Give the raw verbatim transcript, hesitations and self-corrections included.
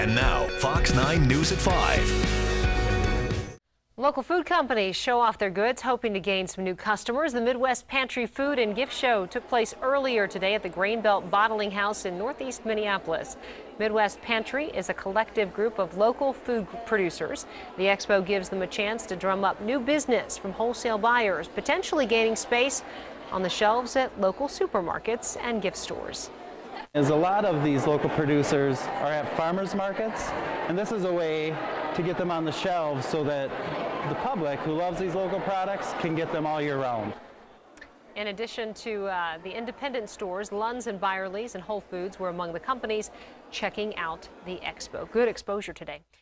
And now, Fox nine News at five. Local food companies show off their goods, hoping to gain some new customers. The Midwest Pantry Food and Gift Show took place earlier today at the Grain Belt Bottling House in northeast Minneapolis. Midwest Pantry is a collective group of local food producers. The expo gives them a chance to drum up new business from wholesale buyers, potentially gaining space on the shelves at local supermarkets and gift stores. As a lot of these local producers are at farmers markets, and this is a way to get them on the shelves so that the public who loves these local products can get them all year round. In addition to uh, the independent stores, Lund's and Byerly's and Whole Foods were among the companies checking out the expo. Good exposure today.